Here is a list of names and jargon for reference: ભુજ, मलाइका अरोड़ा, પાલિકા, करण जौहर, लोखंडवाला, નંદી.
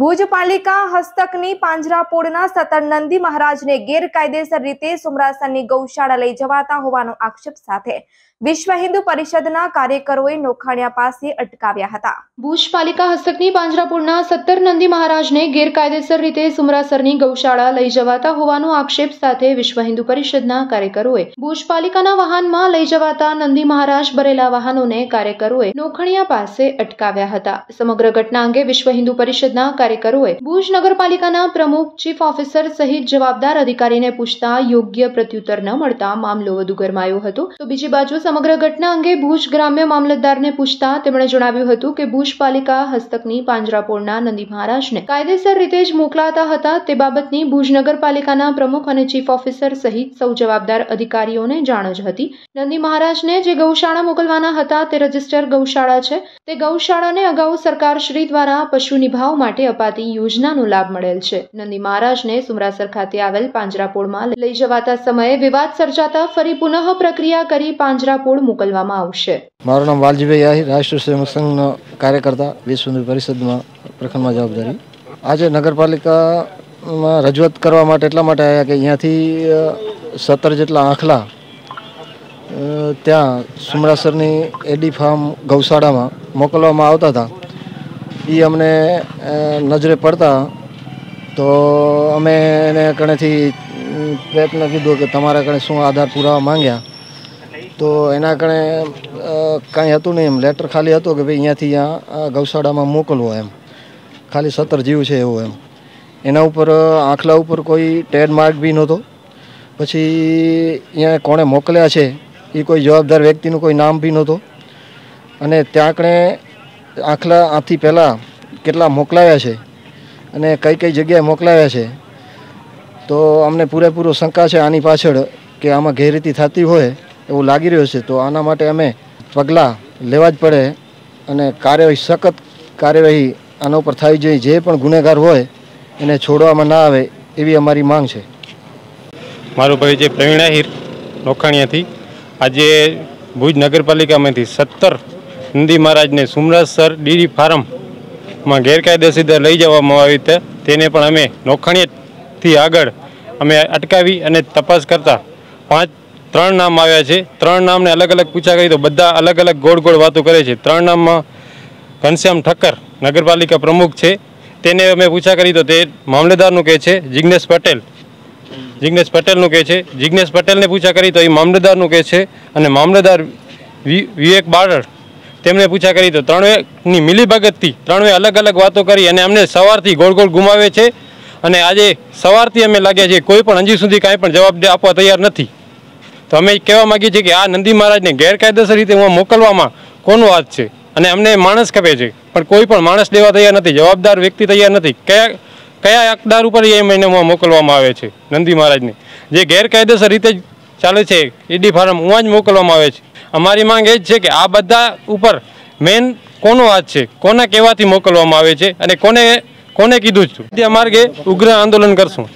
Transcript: ભુજ પાલિકા હસ્તકની પાંજરાપોળના સતર નંદી મહારાજને ગેરકાયદેસર રીતે સુમરાસરની ગૌશાળા લઈ જવાતા હોવાનો આક્ષેપ સાથે વિશ્વ હિન્દુ પરિષદના કાર્યકરોએ નોખાણિયા પાસે અટકાવ્યા હતા। ભુજ પાલિકા હસ્તકની પાંજરાપોળના સતર નંદી મહારાજને ગેરકાયદેસર રીતે સુમરાસરની ગૌશાળા લઈ જવાતા હોવાનો આક્ષેપ સાથે વિશ્વ હિન્દુ પરિષદના કાર્યકરોએ ભુજ પાલિકાના વાહનમાં લઈ જવાતા નંદી મહારાજ ભરેલા વાહનોને કાર્યકરોએ નોખાણિયા પાસે અટકાવ્યા હતા। સમગ્ર ઘટના અંગે વિશ્વ હિન્દુ પરિષદના કાર્યકરોએ ભુજ નગરપાલિકાના પ્રમુખ ચીફ ઓફિસર સહિત જવાબદાર અધિકારીને પૂછતા યોગ્ય પ્રત્યુત્તર ન મળતા મામલો વધુ ગરમાયો હતો। તો બીજી બાજુ સમગ્ર ઘટના અંગે ભુજ ગ્રામ્ય મામલતદારને પૂછતા તેમણે જણાવ્યું હતું કે ભુજ પાલિકા હસ્તકની પાંજરાપોળના નંદી મહારાજને કાયદેસર રીતે જ મોકલાતા હતા તે બાબતની ભુજ નગરપાલિકાના પ્રમુખ અને ચીફ ઓફિસર સહિત સૌ જવાબદાર અધિકારીઓને જાણ જ હતી। નંદી મહારાજને જે ગૌશાળા મોકલવાના હતા તે રજિસ્ટર ગૌશાળા છે, તે ગૌશાળાને અગાઉ સરકારશ્રી દ્વારા પશુ નિભાવ માટે અપાતી યોજનાનો લાભ મળેલ છે। નંદી મહારાજને સુમરાસર ખાતે આવેલ પાંજરાપોળમાં લઈ જવાતા સમયે વિવાદ સર્જાતા ફરી પુનઃ પ્રક્રિયા કરી પાંજરાપોળ મોકલવામાં આવશે। મારું નામ વાલજીભાઈ આહિર, રાષ્ટ્રીય સ્વયં સંઘનો કાર્યકર્તા, વિશ્વ હિન્દુ પરિષદમાં પ્રખંડમાં જવાબદારી। આજે નગરપાલિકામાં રજૂઆત કરવા માટે એટલા માટે આવ્યા કે અહીંયાથી 17 જેટલા આંખલા ત્યાં સુમરાસરની એડી ફાર્મ ગૌશાળામાં મોકલવામાં આવતા હતા। ये हमने नजरे पड़ता तो अमे कणे थी प्रयत्न कीधो कि तमारा कणे शू आधार पुरावा मांग्या तो एना कणे कहीं हतुं नहीं। एम लेटर खाली हतो कि भाई अहींयाथी आ गौशाड़ा में मोकलवो एम, खाली 17 जीव है एवो एम। एना उपर आंखला उपर कोई टेडमार्क भी नहोतो। पछी अहींया कोणे मोकल्या छे ई कोई जवाबदार व्यक्तिनुं कोई नाम भी नहोतो अने त्यां कणे आखला आथी पहला केटला मोकलाया छे अने कई कई जग्याए मोकलाया छे तो अमने पूरेपूरो शंका छे आनी पाछळ के आमां गैररीति थती होय एवुं लागी रह्युं छे। तो आना माटे अमे पगलां लेवा ज पड़े अने कार्यवाही सखत कार्यवाही आना उपर थई जोईए। जे पण गुनेगार होय एने छोडवामां न आवे एवी अमारी मांग छे। मारो परिचय प्रवीण आहिर, नोखाणियाथी। आजे भुज नगरपालिकामांथी 17 नंदी महाराज ने सुमरासर डेरी फार्म में गैरकायदेसर लई जवामां आवी हती तेने पण अमे नोखाणियाथी आगळ अमे अटकावी अने तपास करता 3 नाम आव्या छे। 3 नाम ने अलग अलग पूछा करी तो बधा अलग अलग गोड़ गोड़ वातो करे छे। 3 नाम में घनश्याम ठक्कर नगरपालिका प्रमुख छे, तेने अमे पूछा करी तो ते मामलेदारनुं कहे छे। जिग्नेश पटेलनुं कहे छे। जिग्नेश पटेल ने पूछा करी तो ए मामलेदारनुं कहे छे अने मामलेदार विवेक बारड़ तेमने पूछा करी तो त्रणवे मिलीभगतथी त्रणवे अलग अलग वातो करी अने अमने सवारथी गोल गोल घुमावे छे अने आजे सवारथी अमे लाग्या छे कोई पण हजी सुधी कांई पण जवाब आपवा तैयार नथी। तो अमे कहेवा मांगीए छीए के आ नंदी महाराजने गैरकायदेसर रीते मोकलवामां कोनो हाथ छे अने अमने माणस खपे छे पण कोई पण माणस देवा तैयार नथी, जवाबदार व्यक्ति तैयार नथी। क्या क्या हकदार उपर ए महीने मोकलवामां आवे छे नंदी महाराजने जे गैरकायदेसर रीते चाले छे एडी फार्म उवां ज मोकलवामां आवे छे। अमारी मांग ए छे के आ बधा उपर मेन कोनो हाथ छे, कोना कहेवाथी मोकलवामां आवे छे अने कोने कोने कीधुं छे। अमारे उग्र आंदोलन करशुं।